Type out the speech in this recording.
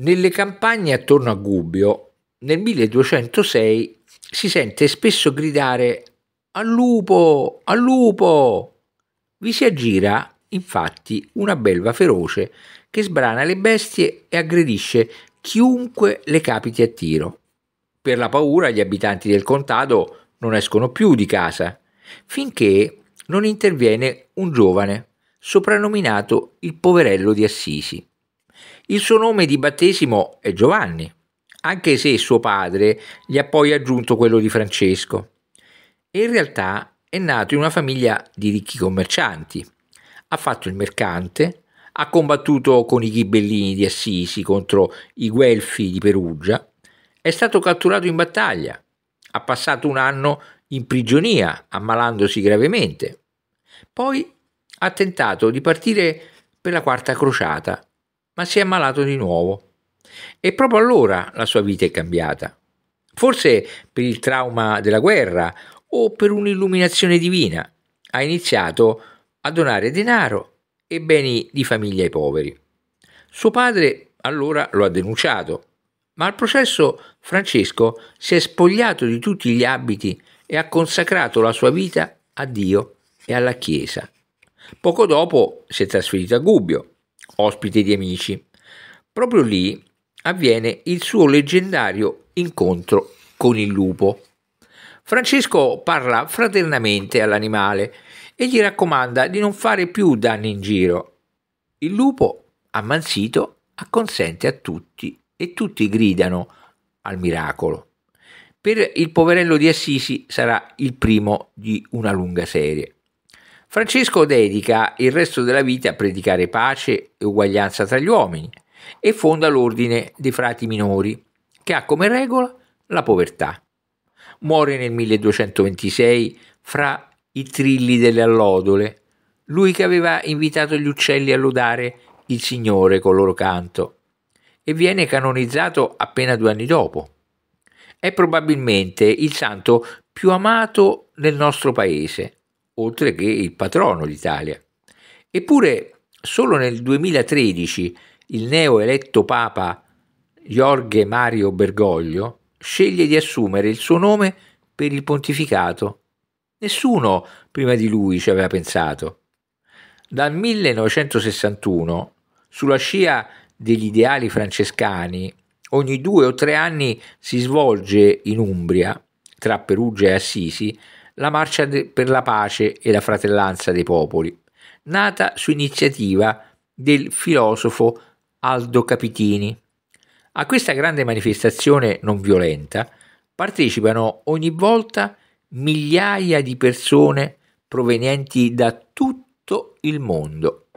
Nelle campagne attorno a Gubbio, nel 1206, si sente spesso gridare «Al lupo! Al lupo!». Vi si aggira, infatti, una belva feroce che sbrana le bestie e aggredisce chiunque le capiti a tiro. Per la paura gli abitanti del contado non escono più di casa, finché non interviene un giovane, soprannominato il poverello di Assisi. Il suo nome di battesimo è Giovanni, anche se suo padre gli ha poi aggiunto quello di Francesco. E in realtà è nato in una famiglia di ricchi commercianti. Ha fatto il mercante, ha combattuto con i Ghibellini di Assisi contro i Guelfi di Perugia, è stato catturato in battaglia, ha passato un anno in prigionia ammalandosi gravemente. Poi ha tentato di partire per la Quarta Crociata, ma si è ammalato di nuovo. E proprio allora la sua vita è cambiata. Forse per il trauma della guerra o per un'illuminazione divina, ha iniziato a donare denaro e beni di famiglia ai poveri. Suo padre allora lo ha denunciato, ma al processo Francesco si è spogliato di tutti gli abiti e ha consacrato la sua vita a Dio e alla Chiesa. Poco dopo si è trasferito a Gubbio, ospite di amici. Proprio lì avviene il suo leggendario incontro con il lupo. Francesco parla fraternamente all'animale e gli raccomanda di non fare più danni in giro. Il lupo, ammansito, acconsente a tutti e tutti gridano al miracolo. Per il poverello di Assisi sarà il primo di una lunga serie. Francesco dedica il resto della vita a predicare pace e uguaglianza tra gli uomini e fonda l'ordine dei frati minori, che ha come regola la povertà. Muore nel 1226 fra i trilli delle allodole, lui che aveva invitato gli uccelli a lodare il Signore col loro canto, e viene canonizzato appena 2 anni dopo. È probabilmente il santo più amato nel nostro paese, oltre che il patrono d'Italia. Eppure solo nel 2013 il neoeletto Papa Jorge Mario Bergoglio sceglie di assumere il suo nome per il pontificato. Nessuno prima di lui ci aveva pensato. Dal 1961, sulla scia degli ideali francescani, ogni 2 o 3 anni si svolge in Umbria, tra Perugia e Assisi, la Marcia per la Pace e la Fratellanza dei Popoli, nata su iniziativa del filosofo Aldo Capitini. A questa grande manifestazione non violenta partecipano ogni volta migliaia di persone provenienti da tutto il mondo.